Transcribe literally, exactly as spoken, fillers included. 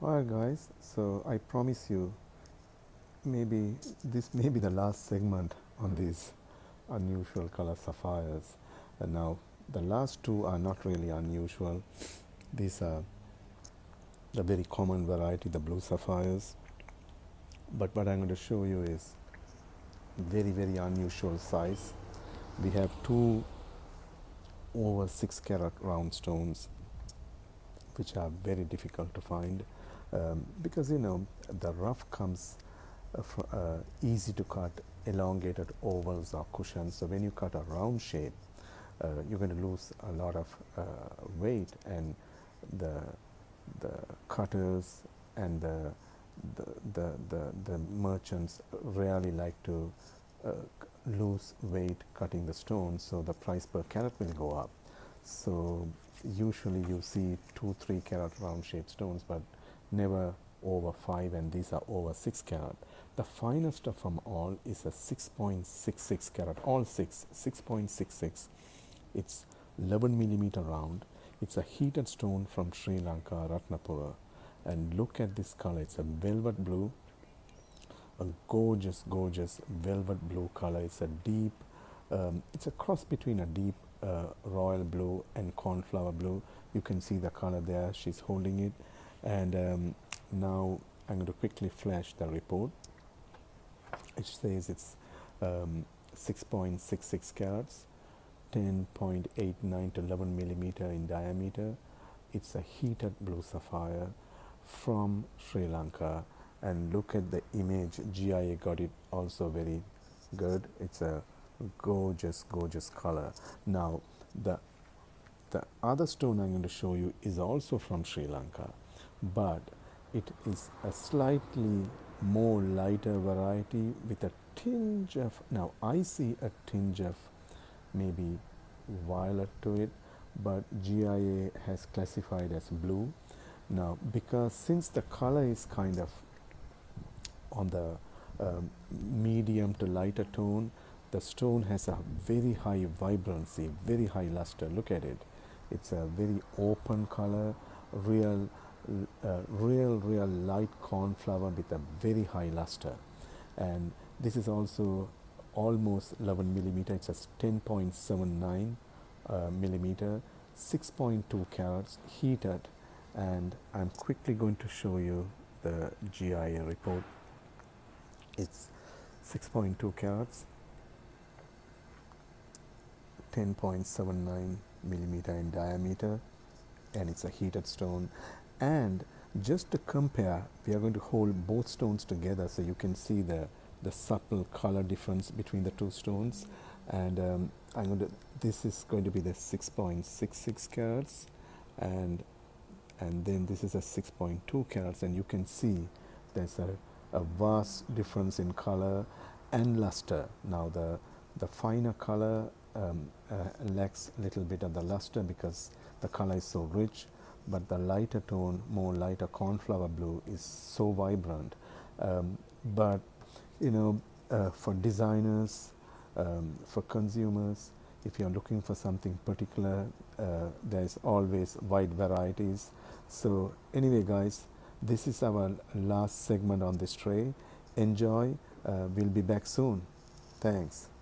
Alright guys, so I promise you, maybe this may be the last segment on these unusual color sapphires. And now the last two are not really unusual. These are the very common variety, the blue sapphires. But what I'm going to show you is very very unusual size. We have two over six carat round stones, which are very difficult to find, um, because you know the rough comes uh, fr uh, easy to cut elongated ovals or cushions. So when you cut a round shape, uh, you're going to lose a lot of uh, weight, and the the cutters and the the the the, the merchants rarely like to uh, lose weight cutting the stone, so the price per carat will go up. So usually you see two three carat round shaped stones, but never over five, and these are over six carat. The finest of them all is a six point six six carat, all six, six point six six. It's eleven millimeter round. It's a heated stone from Sri Lanka, Ratnapura, and look at this color. It's a velvet blue, a gorgeous gorgeous velvet blue color. It's a deep um, it's a cross between a deep Uh, royal blue and cornflower blue. You can see the color there, she's holding it. And um, now I'm going to quickly flash the report. It says it's um, six point six six carats, ten point eight nine to eleven millimeter in diameter. It's a heated blue sapphire from Sri Lanka, and look at the image. G I A got it also very good. It's a gorgeous gorgeous color. Now the the other stone I'm going to show you is also from Sri Lanka, but it is a slightly more lighter variety with a tinge of, now I see a tinge of maybe violet to it, but G I A has classified as blue. Now because since the color is kind of on the um, medium to lighter tone, the stone has a very high vibrancy, very high luster. Look at it. It's a very open color, real, uh, real, real light cornflower with a very high luster. And this is also almost eleven millimeter. It's a ten point seven nine uh, millimeter, six point two carats, heated. And I'm quickly going to show you the G I A report. It's six point two carats, ten point seven nine millimeter in diameter, and it's a heated stone. And just to compare, we are going to hold both stones together so you can see the the subtle color difference between the two stones. And um, I'm going to, this is going to be the six point six six carats, and and then this is a six point two carats, and you can see there's a, a vast difference in color and luster. Now the the finer color Um, uh, lacks a little bit of the luster because the color is so rich, but the lighter tone, more lighter cornflower blue is so vibrant. Um, but you know, uh, for designers, um, for consumers, if you're looking for something particular, uh, there's always wide varieties. So anyway guys, this is our last segment on this tray. Enjoy. Uh, we'll be back soon. Thanks.